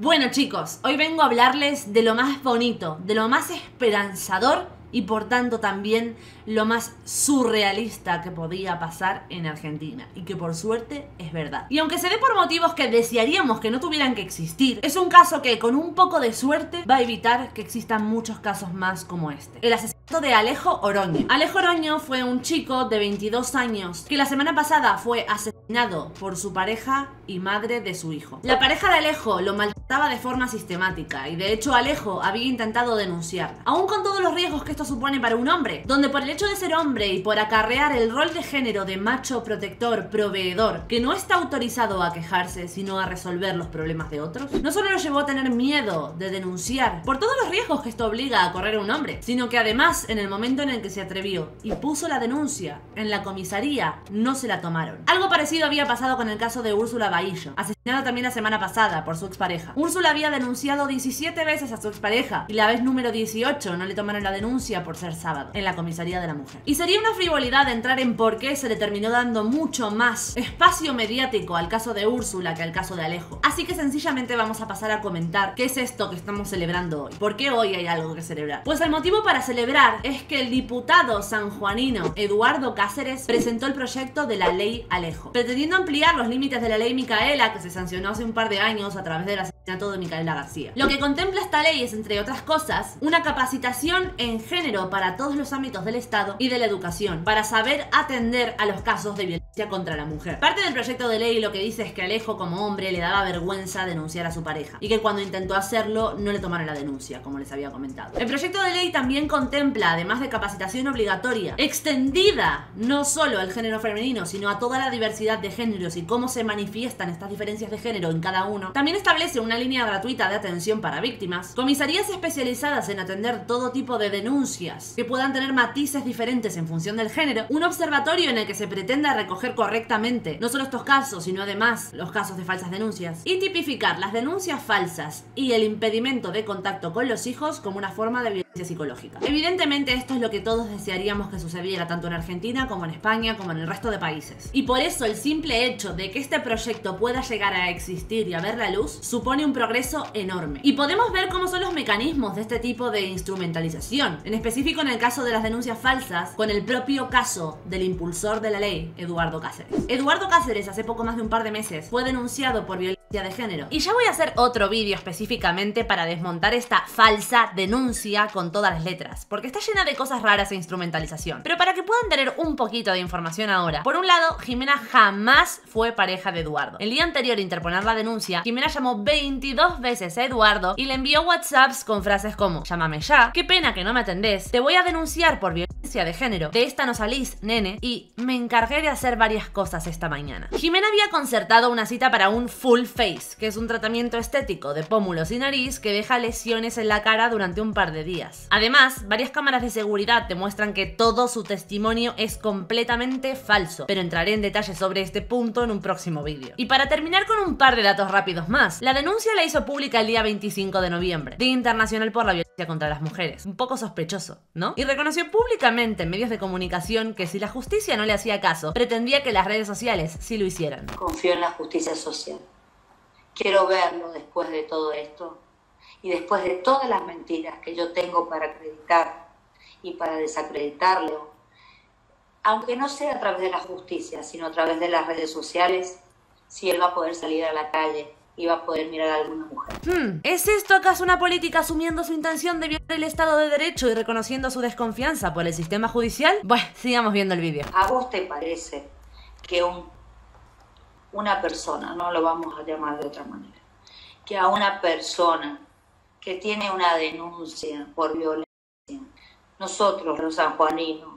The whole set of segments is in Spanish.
Bueno chicos, hoy vengo a hablarles de lo más bonito, de lo más esperanzador y por tanto también lo más surrealista que podía pasar en Argentina y que por suerte es verdad. Y aunque se dé por motivos que desearíamos que no tuvieran que existir, es un caso que con un poco de suerte va a evitar que existan muchos casos más como este. El asesinato de Alejo Oroño. Alejo Oroño fue un chico de 22 años que la semana pasada fue asesinado por su pareja y madre de su hijo. La pareja de Alejo lo maltrataba de forma sistemática y de hecho Alejo había intentado denunciarla, aún con todos los riesgos que esto supone para un hombre, donde por el hecho de ser hombre y por acarrear el rol de género de macho, protector, proveedor, que no está autorizado a quejarse sino a resolver los problemas de otros, no solo lo llevó a tener miedo de denunciar por todos los riesgos que esto obliga a correr a un hombre, sino que además en el momento en el que se atrevió y puso la denuncia en la comisaría no se la tomaron. Algo parecido había pasado con el caso de Úrsula Bahillo, asesinada también la semana pasada por su expareja. Úrsula había denunciado 17 veces a su expareja y la vez número 18 no le tomaron la denuncia por ser sábado en la comisaría de la mujer. Y sería una frivolidad entrar en por qué se le terminó dando mucho más espacio mediático al caso de Úrsula que al caso de Alejo. Así que sencillamente vamos a pasar a comentar qué es esto que estamos celebrando hoy. ¿Por qué hoy hay algo que celebrar? Pues el motivo para celebrar es que el diputado sanjuanino Eduardo Cáceres presentó el proyecto de la Ley Alejo, pretendiendo ampliar los límites de la Ley Micaela, que se sancionó hace un par de años a través de la de Micaela García. Lo que contempla esta ley es, entre otras cosas, una capacitación en género para todos los ámbitos del Estado y de la educación, para saber atender a los casos de violencia contra la mujer. Parte del proyecto de ley lo que dice es que Alejo, como hombre, le daba vergüenza denunciar a su pareja y que cuando intentó hacerlo no le tomaron la denuncia, como les había comentado. El proyecto de ley también contempla, además de capacitación obligatoria, extendida no solo al género femenino, sino a toda la diversidad de géneros y cómo se manifiestan estas diferencias de género en cada uno. También establece una línea gratuita de atención para víctimas, comisarías especializadas en atender todo tipo de denuncias que puedan tener matices diferentes en función del género, un observatorio en el que se pretenda recoger correctamente no solo estos casos, sino además los casos de falsas denuncias, y tipificar las denuncias falsas y el impedimento de contacto con los hijos como una forma de violencia psicológica. Evidentemente esto es lo que todos desearíamos que sucediera tanto en Argentina como en España como en el resto de países. Y por eso el simple hecho de que este proyecto pueda llegar a existir y a ver la luz supone un progreso enorme. Y podemos ver cómo son los mecanismos de este tipo de instrumentalización, en específico en el caso de las denuncias falsas, con el propio caso del impulsor de la ley, Eduardo Cáceres. Eduardo Cáceres hace poco más de un par de meses fue denunciado por violencia de género. Y ya voy a hacer otro vídeo específicamente para desmontar esta falsa denuncia con todas las letras, porque está llena de cosas raras e instrumentalización. Pero para que puedan tener un poquito de información ahora, por un lado, Jimena jamás fue pareja de Eduardo. El día anterior a interponer la denuncia, Jimena llamó 22 veces a Eduardo y le envió WhatsApps con frases como: llámame ya, qué pena que no me atendés, te voy a denunciar por violencia de género, de esta no salís, nene, y me encargué de hacer varias cosas esta mañana. Jimena había concertado una cita para un full face, que es un tratamiento estético de pómulos y nariz que deja lesiones en la cara durante un par de días. Además, varias cámaras de seguridad demuestran que todo su testimonio es completamente falso, pero entraré en detalle sobre este punto en un próximo vídeo. Y para terminar con un par de datos rápidos más, la denuncia la hizo pública el día 25 de noviembre, Día Internacional por la Violencia contra las Mujeres. Un poco sospechoso, ¿no? Y reconoció públicamente en medios de comunicación que si la justicia no le hacía caso, pretendía que las redes sociales sí lo hicieran. Confío en la justicia social. Quiero verlo después de todo esto y después de todas las mentiras que yo tengo para acreditar y para desacreditarlo, aunque no sea a través de la justicia, sino a través de las redes sociales, si él va a poder salir a la calle y va a poder mirar a alguna mujer. ¿Es esto acaso una política asumiendo su intención de violar el Estado de Derecho y reconociendo su desconfianza por el sistema judicial? Bueno, sigamos viendo el vídeo. ¿A vos te parece que una persona, no lo vamos a llamar de otra manera, que a una persona que tiene una denuncia por violencia, nosotros los sanjuaninos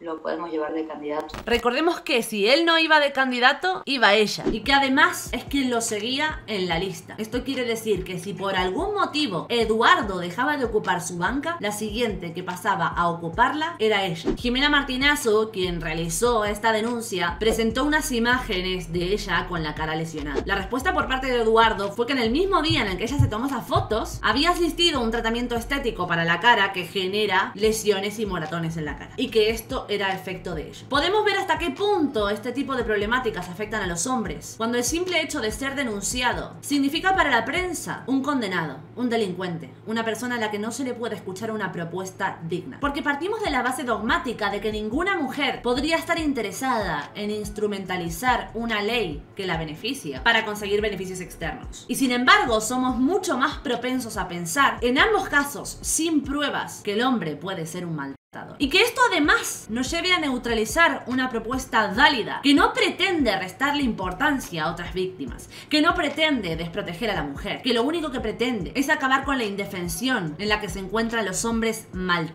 lo podemos llevar de candidato? Recordemos que si él no iba de candidato, iba ella, y que además es quien lo seguía en la lista. Esto quiere decir que si por algún motivo Eduardo dejaba de ocupar su banca, la siguiente que pasaba a ocuparla era ella. Jimena Martinazzo, quien realizó esta denuncia, presentó unas imágenes de ella con la cara lesionada. La respuesta por parte de Eduardo fue que en el mismo día en el que ella se tomó esas fotos, había asistido a un tratamiento estético para la cara que genera lesiones y moratones en la cara, y que esto era efecto de ello. Podemos ver hasta qué punto este tipo de problemáticas afectan a los hombres, cuando el simple hecho de ser denunciado significa para la prensa un condenado, un delincuente, una persona a la que no se le puede escuchar una propuesta digna. Porque partimos de la base dogmática de que ninguna mujer podría estar interesada en instrumentalizar una ley que la beneficia para conseguir beneficios externos. Y sin embargo, somos mucho más propensos a pensar, en ambos casos, sin pruebas, que el hombre puede ser un maltratador. Y que esto además nos lleve a neutralizar una propuesta válida que no pretende restarle importancia a otras víctimas, que no pretende desproteger a la mujer, que lo único que pretende es acabar con la indefensión en la que se encuentran los hombres maltratados.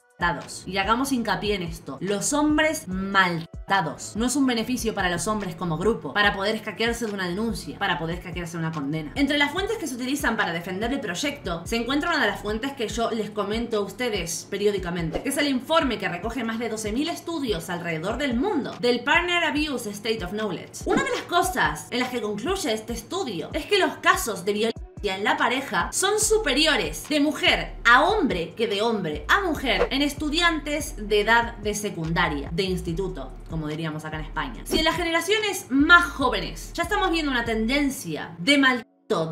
Y hagamos hincapié en esto, los hombres maltratados. No es un beneficio para los hombres como grupo, para poder escaquearse de una denuncia, para poder escaquearse de una condena. Entre las fuentes que se utilizan para defender el proyecto, se encuentra una de las fuentes que yo les comento a ustedes periódicamente, que es el informe que recoge más de 12.000 estudios alrededor del mundo, del Partner Abuse State of Knowledge. Una de las cosas en las que concluye este estudio es que los casos de violencia en la pareja son superiores de mujer a hombre que de hombre a mujer en estudiantes de edad de secundaria, de instituto, como diríamos acá en España. Si en las generaciones más jóvenes ya estamos viendo una tendencia de maltrato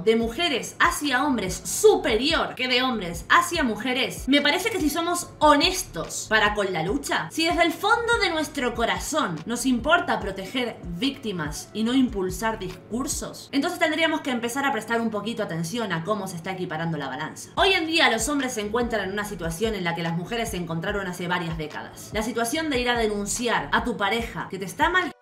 de mujeres hacia hombres superior que de hombres hacia mujeres, me parece que si somos honestos para con la lucha, si desde el fondo de nuestro corazón nos importa proteger víctimas y no impulsar discursos, entonces tendríamos que empezar a prestar un poquito atención a cómo se está equiparando la balanza. Hoy en día los hombres se encuentran en una situación en la que las mujeres se encontraron hace varias décadas. La situación de ir a denunciar a tu pareja que te está maltratando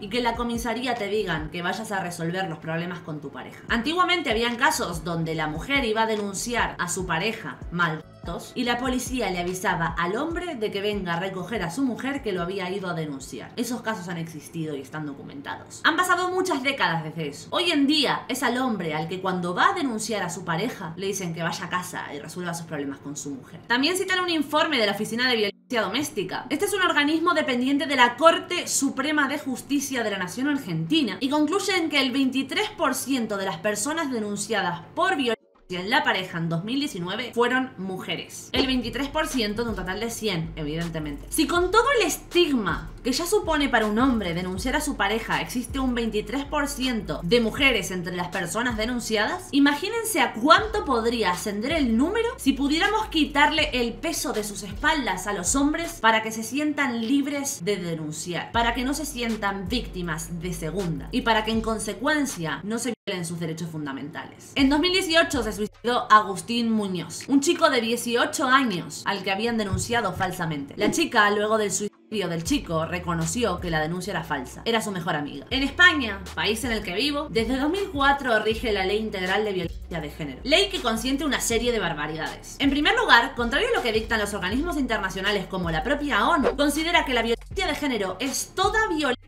y que en la comisaría te digan que vayas a resolver los problemas con tu pareja. Antiguamente habían casos donde la mujer iba a denunciar a su pareja maltratos y la policía le avisaba al hombre de que venga a recoger a su mujer que lo había ido a denunciar. Esos casos han existido y están documentados. Han pasado muchas décadas desde eso. Hoy en día es al hombre al que cuando va a denunciar a su pareja le dicen que vaya a casa y resuelva sus problemas con su mujer. También citan un informe de la Oficina de Violencia Doméstica. Este es un organismo dependiente de la Corte Suprema de Justicia de la Nación Argentina y concluyen que el 23% de las personas denunciadas por violencia en la pareja en 2019 fueron mujeres. El 23% de un total de 100, evidentemente. Si con todo el estigma que ya supone para un hombre denunciar a su pareja existe un 23% de mujeres entre las personas denunciadas, imagínense a cuánto podría ascender el número si pudiéramos quitarle el peso de sus espaldas a los hombres para que se sientan libres de denunciar, para que no se sientan víctimas de segunda y para que en consecuencia no se en sus derechos fundamentales. En 2018 se suicidó Agustín Muñoz, un chico de 18 años al que habían denunciado falsamente. La chica, luego del suicidio del chico, reconoció que la denuncia era falsa. Era su mejor amiga. En España, país en el que vivo, desde 2004 rige la Ley Integral de Violencia de Género. Ley que consiente una serie de barbaridades. En primer lugar, contrario a lo que dictan los organismos internacionales como la propia ONU, considera que la violencia de género es toda violencia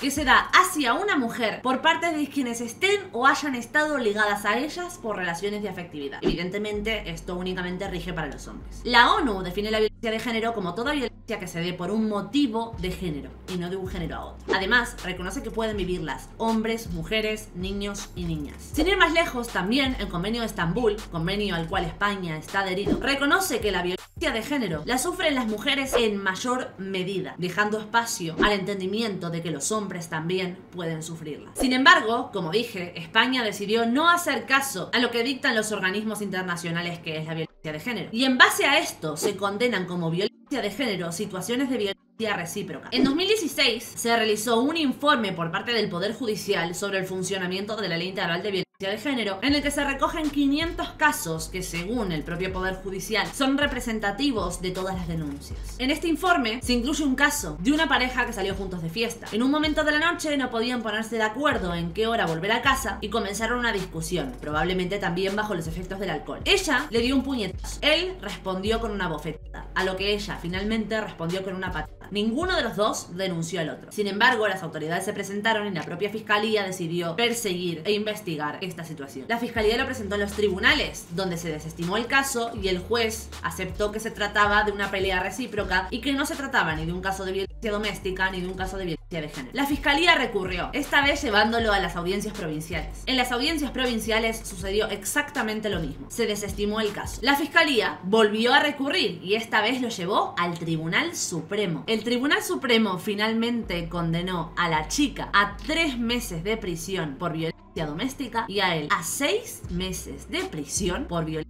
que se da hacia una mujer por parte de quienes estén o hayan estado ligadas a ellas por relaciones de afectividad. Evidentemente, esto únicamente rige para los hombres. La ONU define la violencia de género como toda violencia que se dé por un motivo de género y no de un género a otro. Además, reconoce que pueden vivirlas hombres, mujeres, niños y niñas. Sin ir más lejos, también el Convenio de Estambul, convenio al cual España está adherido, reconoce que la violencia de género la sufren las mujeres en mayor medida, dejando espacio al entendimiento de que los hombres también pueden sufrirla. Sin embargo, como dije, España decidió no hacer caso a lo que dictan los organismos internacionales que es la violencia de género. Y en base a esto se condenan como violencia de género situaciones de violencia recíproca. En 2016 se realizó un informe por parte del Poder Judicial sobre el funcionamiento de la Ley Integral de Violencia de Género, en el que se recogen 500 casos que, según el propio Poder Judicial, son representativos de todas las denuncias. En este informe se incluye un caso de una pareja que salió juntos de fiesta. En un momento de la noche no podían ponerse de acuerdo en qué hora volver a casa y comenzaron una discusión, probablemente también bajo los efectos del alcohol. Ella le dio un puñetazo, él respondió con una bofetada, a lo que ella finalmente respondió con una patada. Ninguno de los dos denunció al otro. Sin embargo, las autoridades se presentaron y la propia fiscalía decidió perseguir e investigar esta situación. La fiscalía lo presentó en los tribunales, donde se desestimó el caso y el juez aceptó que se trataba de una pelea recíproca y que no se trataba ni de un caso de violencia violencia doméstica ni de un caso de violencia de género. La fiscalía recurrió, esta vez llevándolo a las audiencias provinciales. En las audiencias provinciales sucedió exactamente lo mismo. Se desestimó el caso. La fiscalía volvió a recurrir y esta vez lo llevó al Tribunal Supremo. El Tribunal Supremo finalmente condenó a la chica a 3 meses de prisión por violencia doméstica y a él a 6 meses de prisión por violencia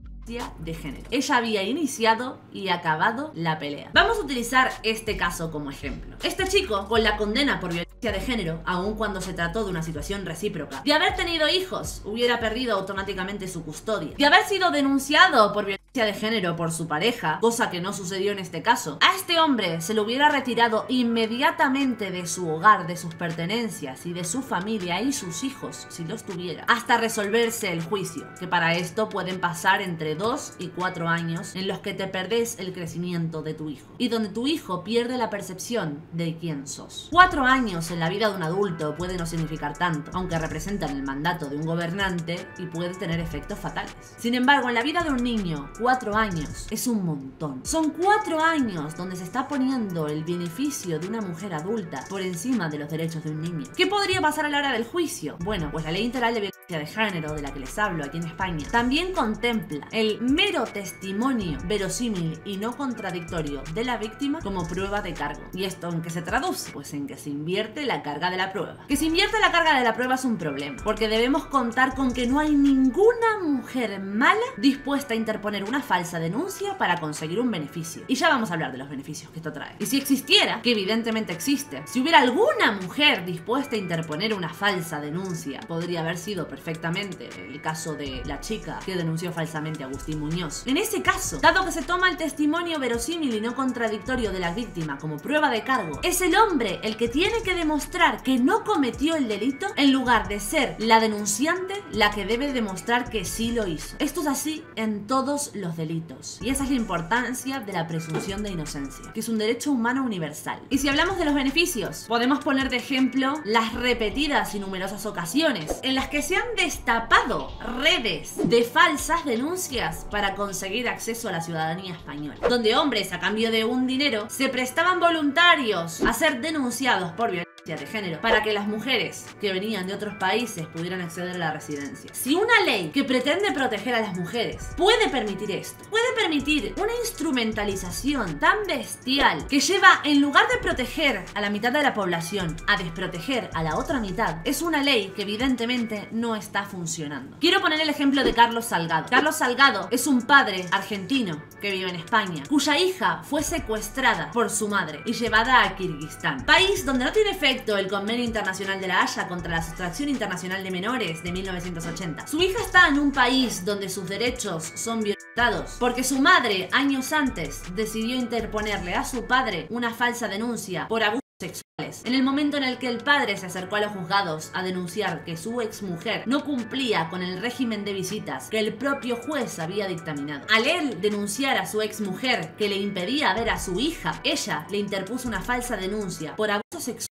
de género. Ella había iniciado y acabado la pelea. Vamos a utilizar este caso como ejemplo. Este chico, con la condena por violencia de género, aun cuando se trató de una situación recíproca, de haber tenido hijos, hubiera perdido automáticamente su custodia, de haber sido denunciado por violencia de género por su pareja, cosa que no sucedió en este caso, a este hombre se lo hubiera retirado inmediatamente de su hogar, de sus pertenencias y de su familia y sus hijos, si los tuviera, hasta resolverse el juicio, que para esto pueden pasar entre 2 y 4 años en los que te perdés el crecimiento de tu hijo y donde tu hijo pierde la percepción de quién sos. 4 años en la vida de un adulto puede no significar tanto, aunque representan el mandato de un gobernante y puede tener efectos fatales. Sin embargo, en la vida de un niño, 4 años es un montón. Son 4 años donde se está poniendo el beneficio de una mujer adulta por encima de los derechos de un niño. ¿Qué podría pasar a la hora del juicio? Bueno, pues la Ley Integral de Violencia de Género, de la que les hablo aquí en España, también contempla el mero testimonio verosímil y no contradictorio de la víctima como prueba de cargo. ¿Y esto en qué se traduce? Pues en que se invierte la carga de la prueba. Que se invierte la carga de la prueba es un problema, porque debemos contar con que no hay ninguna mujer mala dispuesta a interponer una falsa denuncia para conseguir un beneficio. Y ya vamos a hablar de los beneficios que esto trae. Y si existiera, que evidentemente existe, si hubiera alguna mujer dispuesta a interponer una falsa denuncia, podría haber sido perfectamente el caso de la chica que denunció falsamente a Agustín Muñoz. En ese caso, dado que se toma el testimonio verosímil y no contradictorio de la víctima como prueba de cargo, es el hombre el que tiene que demostrar que no cometió el delito en lugar de ser la denunciante la que debe demostrar que sí lo hizo. Esto es así en todos los delitos. Y esa es la importancia de la presunción de inocencia, que es un derecho humano universal. Y si hablamos de los beneficios, podemos poner de ejemplo las repetidas y numerosas ocasiones en las que se han destapado redes de falsas denuncias para conseguir acceso a la ciudadanía española, donde hombres a cambio de un dinero se prestaban voluntarios a ser denunciados por violencia de género para que las mujeres que venían de otros países pudieran acceder a la residencia. Si una ley que pretende proteger a las mujeres puede permitir esto, puede permitir una instrumentalización tan bestial que lleva, en lugar de proteger a la mitad de la población, a desproteger a la otra mitad, es una ley que evidentemente no está funcionando. Quiero poner el ejemplo de Carlos Salgado. Carlos Salgado es un padre argentino que vive en España, cuya hija fue secuestrada por su madre y llevada a Kirguistán, país donde no tiene efecto el Convenio Internacional de la Haya contra la Sustracción Internacional de Menores de 1980. Su hija está en un país donde sus derechos son violentados porque su madre, años antes, decidió interponerle a su padre una falsa denuncia por abuso sexuales. En el momento en el que el padre se acercó a los juzgados a denunciar que su exmujer no cumplía con el régimen de visitas que el propio juez había dictaminado, al él denunciar a su exmujer que le impedía ver a su hija, ella le interpuso una falsa denuncia por abuso sexual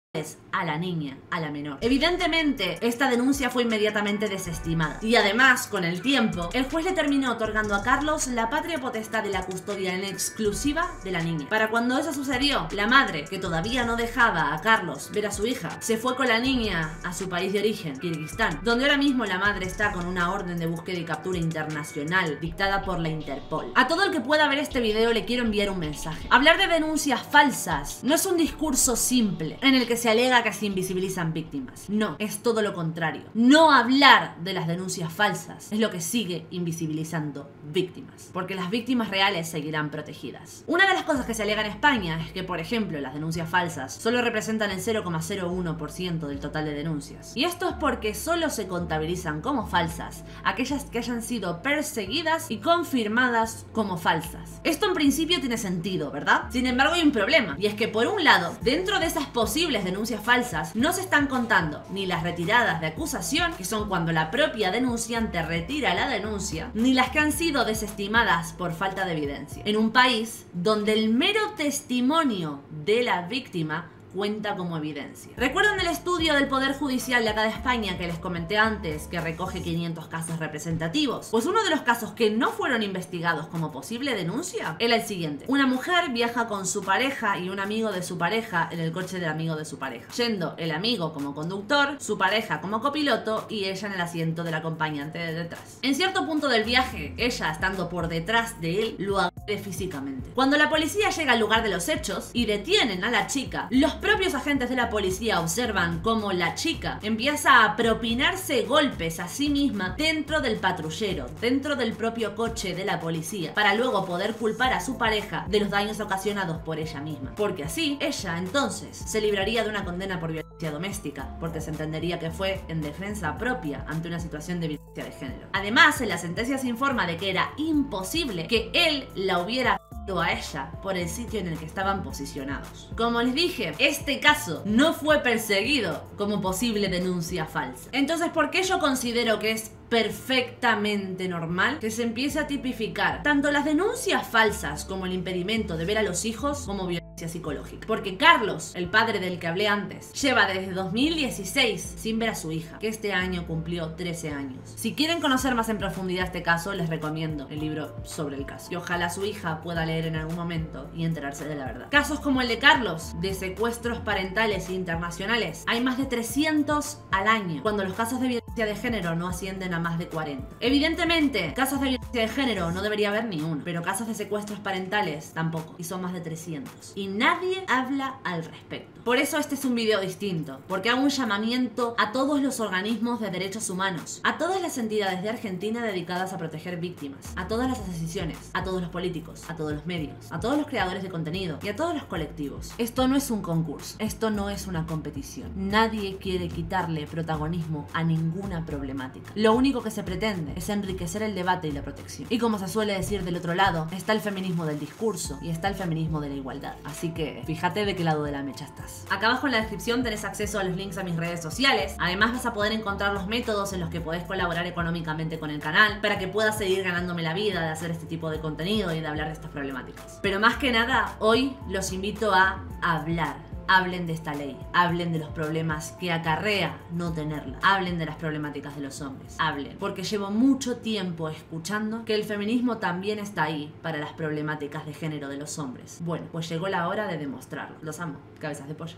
a la niña, a la menor. Evidentemente, esta denuncia fue inmediatamente desestimada. Y además, con el tiempo, el juez le terminó otorgando a Carlos la patria potestad de la custodia en exclusiva de la niña. Para cuando eso sucedió, la madre, que todavía no dejaba a Carlos ver a su hija, se fue con la niña a su país de origen, Kirguistán, donde ahora mismo la madre está con una orden de búsqueda y captura internacional dictada por la Interpol. A todo el que pueda ver este video le quiero enviar un mensaje. Hablar de denuncias falsas no es un discurso simple en el que se alega que se invisibilizan víctimas. No, es todo lo contrario. No hablar de las denuncias falsas es lo que sigue invisibilizando víctimas, porque las víctimas reales seguirán protegidas. Una de las cosas que se alega en España es que, por ejemplo, las denuncias falsas solo representan el 0,01% del total de denuncias. Y esto es porque solo se contabilizan como falsas aquellas que hayan sido perseguidas y confirmadas como falsas. Esto en principio tiene sentido, ¿verdad? Sin embargo, hay un problema, y es que, por un lado, dentro de esas posibles denuncias falsas no se están contando ni las retiradas de acusación, que son cuando la propia denunciante retira la denuncia, ni las que han sido desestimadas por falta de evidencia. En un país donde el mero testimonio de la víctima cuenta como evidencia. ¿Recuerdan el estudio del Poder Judicial de acá de España que les comenté antes, que recoge 500 casos representativos? Pues uno de los casos que no fueron investigados como posible denuncia era el siguiente. Una mujer viaja con su pareja y un amigo de su pareja en el coche del amigo de su pareja, yendo el amigo como conductor, su pareja como copiloto y ella en el asiento del acompañante de detrás. En cierto punto del viaje, ella estando por detrás de él, lo agrede físicamente. Cuando la policía llega al lugar de los hechos y detienen a la chica, los propios agentes de la policía observan cómo la chica empieza a propinarse golpes a sí misma dentro del patrullero, dentro del propio coche de la policía, para luego poder culpar a su pareja de los daños ocasionados por ella misma. Porque así, ella entonces se libraría de una condena por violencia doméstica, porque se entendería que fue en defensa propia ante una situación de violencia de género. Además, en la sentencia se informa de que era imposible que él la hubiera a ella por el sitio en el que estaban posicionados. Como les dije, este caso no fue perseguido como posible denuncia falsa. Entonces, ¿por qué yo considero que es perfectamente normal que se empiece a tipificar tanto las denuncias falsas como el impedimento de ver a los hijos como violencia psicológica? Porque Carlos, el padre del que hablé antes, lleva desde 2016 sin ver a su hija, que este año cumplió 13 años. Si quieren conocer más en profundidad este caso, les recomiendo el libro sobre el caso, y ojalá su hija pueda leer en algún momento y enterarse de la verdad. Casos como el de Carlos, de secuestros parentales e internacionales, hay más de 300 al año, cuando los casos de violencia de género no ascienden a más de 40. Evidentemente, casos de violencia de género no debería haber ni uno, pero casos de secuestros parentales tampoco, y son más de 300. Y nadie habla al respecto. Por eso este es un video distinto, porque hago un llamamiento a todos los organismos de derechos humanos, a todas las entidades de Argentina dedicadas a proteger víctimas, a todas las asociaciones, a todos los políticos, a todos los medios, a todos los creadores de contenido y a todos los colectivos. Esto no es un concurso, esto no es una competición. Nadie quiere quitarle protagonismo a ninguna problemática. Lo único que se pretende es enriquecer el debate y la protección. Y como se suele decir del otro lado, está el feminismo del discurso y está el feminismo de la igualdad. Así que fíjate de qué lado de la mecha estás. Acá abajo en la descripción tenés acceso a los links a mis redes sociales. Además vas a poder encontrar los métodos en los que podés colaborar económicamente con el canal para que puedas seguir ganándome la vida de hacer este tipo de contenido y de hablar de estas problemáticas. Pero más que nada, hoy los invito a hablar. Hablen de esta ley, hablen de los problemas que acarrea no tenerla, hablen de las problemáticas de los hombres, hablen. Porque llevo mucho tiempo escuchando que el feminismo también está ahí para las problemáticas de género de los hombres. Bueno, pues llegó la hora de demostrarlo. Los amo, cabezas de pollo.